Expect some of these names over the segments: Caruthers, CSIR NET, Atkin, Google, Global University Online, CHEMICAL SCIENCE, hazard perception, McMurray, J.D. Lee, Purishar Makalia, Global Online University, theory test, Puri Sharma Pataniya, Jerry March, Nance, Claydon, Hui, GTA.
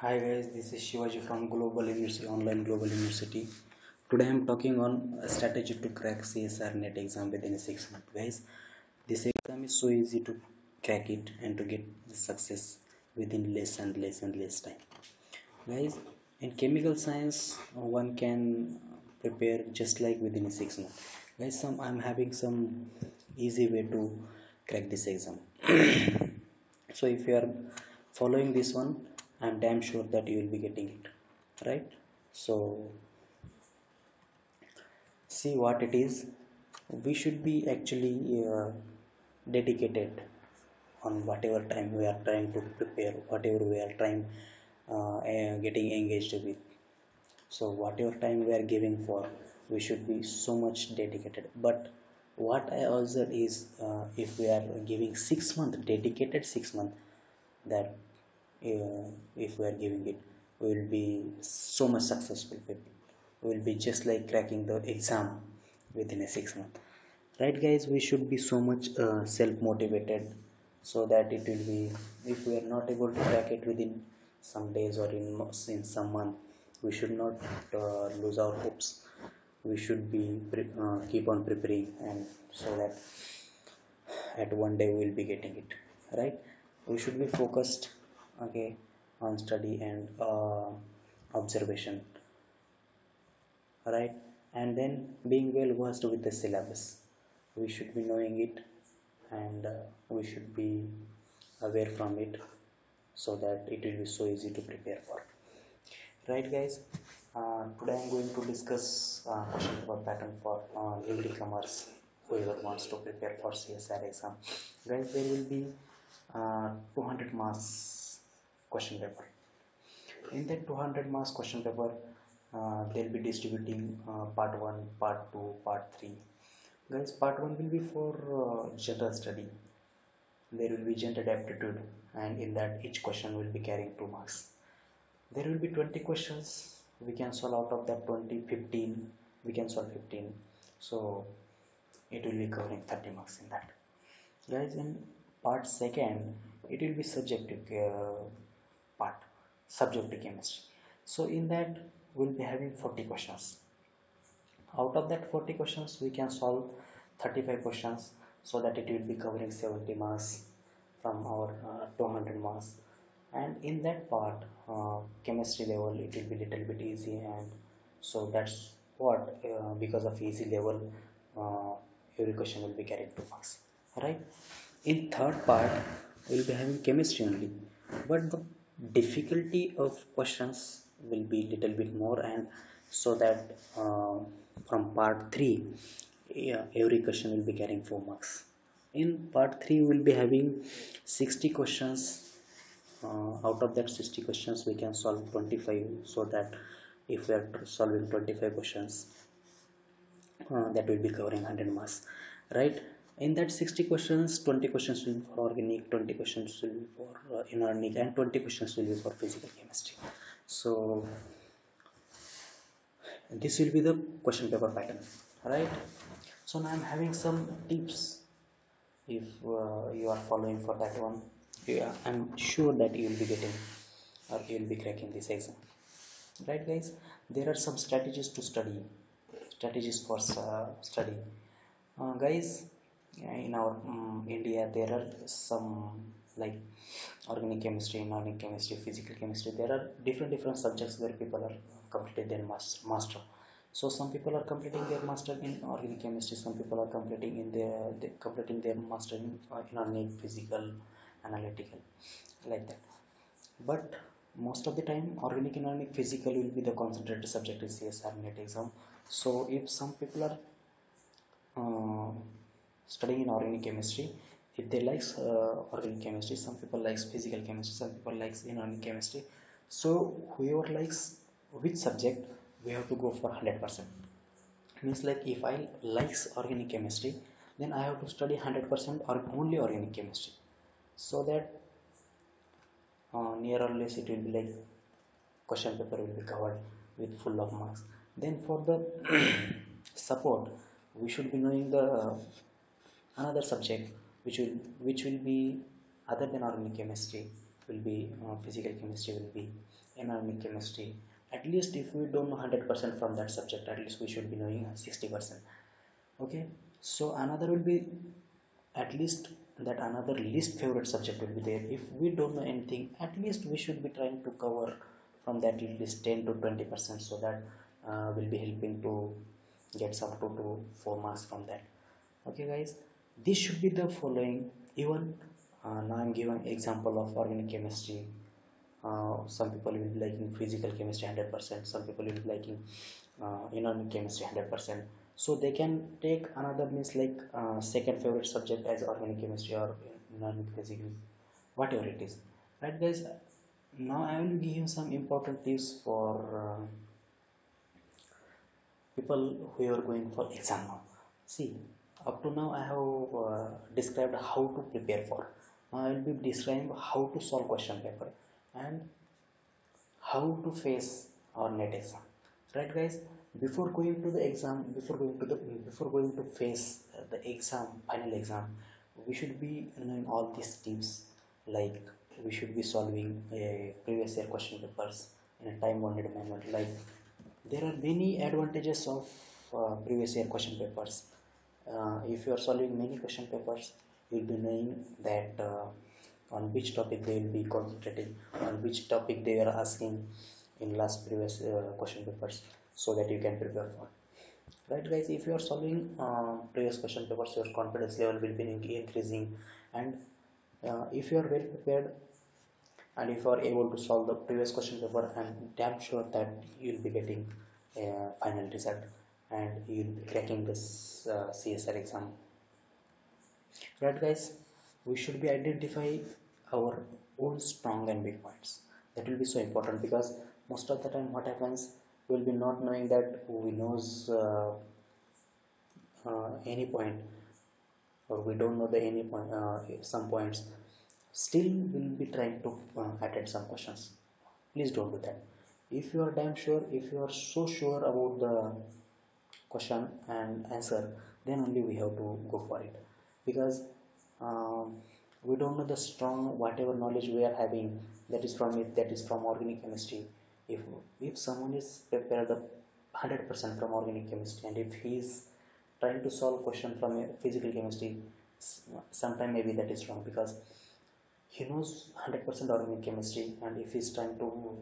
Hi guys, this is Shivaji from Global University Online, Global University. Today I am talking on a strategy to crack CSIR NET exam within a 6 months. Guys, this exam is so easy to crack it and to get the success within less and less time. Guys, in chemical science, one can prepare just like within a 6 months. Guys, I'm having some easy way to crack this exam. So if you are following this one, I'm damn sure that you will be getting it, right? So see what it is. We should be actually dedicated on whatever time we are trying to prepare, whatever we are trying getting engaged with. So whatever time we are giving for, we should be so much dedicated. But what I observe is if we are giving 6 months, dedicated 6 months, that if we are giving it, we will be so much successful. We will be just like cracking the exam within a 6 month, right guys? We should be so much self-motivated, so that it will be, if we are not able to crack it within some days or in some month, we should not lose our hopes. We should be keep on preparing, and so that at one day we will be getting it, right? We should be focused, okay, on study and observation, right? And then being well versed with the syllabus. We should be knowing it, and we should be aware from it, so that it will be so easy to prepare for, right guys? Today I'm going to discuss question paper pattern for degree commerce, whoever wants to prepare for CSIR exam. Guys, there will be 200 marks question paper. In that 200 marks question paper, they'll be distributing part 1, part 2, part 3. Guys, part 1 will be for general study. There will be general aptitude, and in that each question will be carrying 2 marks. There will be 20 questions. We can solve out of that 20, 15. We can solve 15. So it will be covering 30 marks in that. Guys, in part 2, it will be subjective. Subject to chemistry. So in that we'll be having 40 questions. Out of that 40 questions, we can solve 35 questions, so that it will be covering 70 marks from our 200 marks. And in that part, chemistry level, it will be little bit easy, and so that's what because of easy level, every question will be carried 2 marks, right? In third part, we'll be having chemistry only, but the difficulty of questions will be little bit more, and so that from part 3, every question will be carrying 4 marks. In part 3, we will be having 60 questions. Out of that 60 questions, we can solve 25, so that if we are solving 25 questions, that will be covering 100 marks, right? In that 60 questions, 20 questions will be for organic, 20 questions will be for inorganic, and 20 questions will be for physical chemistry. So this will be the question paper pattern, right? So now I'm having some tips. If you are following for that one, yeah, I'm sure that you will be getting, or you will be cracking this exam, right guys? There are some strategies to study, strategies for study. Guys, in our India, there are some like organic chemistry, inorganic chemistry, physical chemistry. There are different subjects where people are completing their master. So some people are completing their master in organic chemistry, some people are completing their master in inorganic, physical, analytical, like that. But most of the time, organic, inorganic, physical will be the concentrated subject in CSIR NET exam. So if some people are studying in organic chemistry, if they likes organic chemistry, some people likes physical chemistry, some people likes inorganic chemistry. So whoever likes which subject, we have to go for 100%. Means like if I likes organic chemistry, then I have to study 100% or only organic chemistry, so that near or less it will be like question paper will be covered with full of marks. Then for the support, we should be knowing the another subject which will be other than organic chemistry, will be physical chemistry, will be environmental chemistry. At least if we don't know 100% from that subject, at least we should be knowing 60%. Okay, so another will be at least that another least favorite subject will be there. If we don't know anything, at least we should be trying to cover from that at least 10 to 20%, so that will be helping to get some 2 to 4 marks from that. Okay guys, this should be the following. Even now I'm giving example of organic chemistry. Some people will be liking physical chemistry 100%, some people will be liking inorganic chemistry 100%. So they can take another means like second favorite subject as organic chemistry or inorganic physical, whatever it is. Right guys, now I will give you some important tips for people who are going for exam now. See, up to now I have described how to prepare for. Now I will be describing how to solve question paper and how to face our NET exam. Right guys, before going to the exam, before going to face the exam, final exam, we should be knowing all these tips. Like we should be solving previous year question papers in a time bounded manner. Like there are many advantages of previous year question papers. If you are solving many question papers, you will be knowing that on which topic they will be concentrating, on which topic they are asking in last previous question papers, so that you can prepare for. Right guys, if you are solving previous question papers, your confidence level will be increasing, and if you are well prepared and if you are able to solve the previous question paper, I'm damn sure that you will be getting a final result and you will be cracking this CSIR exam. Right guys, we should be identifying our own strong and weak points. That will be so important, because most of the time what happens, we will be not knowing that we knows any point, or we don't know the any point, some points. Still we will be trying to attempt some questions. Please don't do that. If you are damn sure, if you are so sure about the question and answer, then only we have to go for it, because we don't know the strong, whatever knowledge we are having, that is from it, that is from organic chemistry. If someone is prepared 100% from organic chemistry, and if he is trying to solve question from physical chemistry, sometime maybe that is wrong, because he knows 100% organic chemistry, and if he is trying to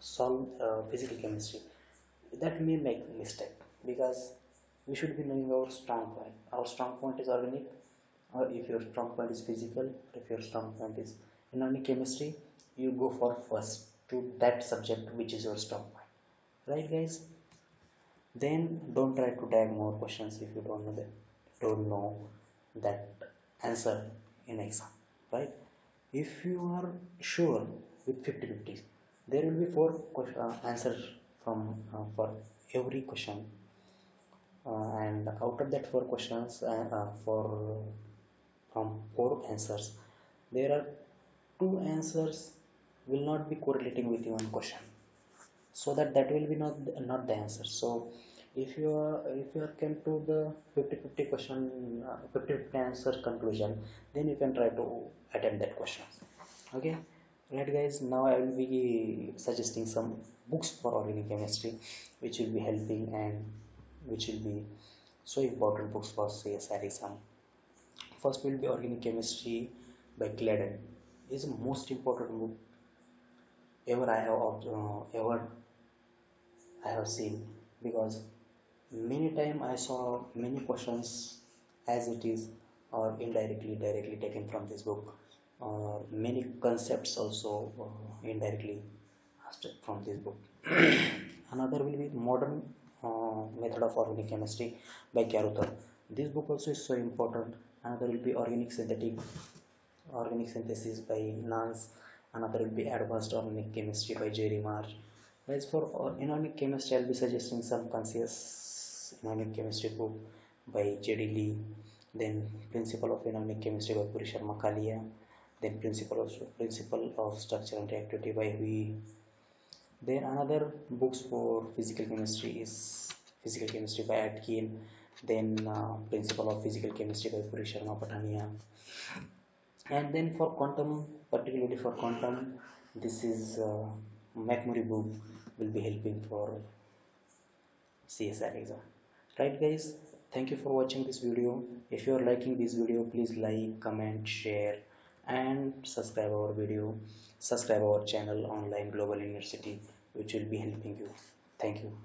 solve physical chemistry, that may make mistake, because we should be knowing our strong point. Our strong point is organic, or if your strong point is physical, if your strong point is inorganic chemistry, you go for first to that subject which is your strong point. Right guys, then don't try to drag more questions if you don't know that answer in exam. Right, if you are sure with 50-50, there will be 4 answers from for every question, and out of that 4 questions, from 4 answers, there are 2 answers will not be correlating with one question, so that will be not the answer. So if you are came to the 50-50 question, 50-50 answer conclusion, then you can try to attempt that question. Okay, right guys, now I will be suggesting some books for organic chemistry, which will be helping and which will be so important books for CSIR exam. First will be Organic Chemistry by Claydon. Is the most important book ever I have seen, because many time I saw many questions as it is, or indirectly directly taken from this book, or many concepts also indirectly from this book. Another will be Modern Method of Organic Chemistry by Caruthers. This book also is so important. Another will be Organic Synthesis by Nance. Another will be Advanced Organic Chemistry by Jerry March. As for inorganic chemistry, I'll be suggesting some Conscious Inorganic Chemistry book by J.D. Lee, then Principle of Inorganic Chemistry by Purishar Makalia, then Principle of Structure and Reactivity by Hui. Then another books for physical chemistry is Physical Chemistry by Atkin, then Principle of Physical Chemistry by Puri Sharma Pataniya, And then for quantum, particularly for quantum, this is McMurray book will be helping for CSIR exam. Right guys, thank you for watching this video. If you are liking this video, please like, comment, share and subscribe our video, subscribe our channel Online Global University, which will be helping you. Thank you.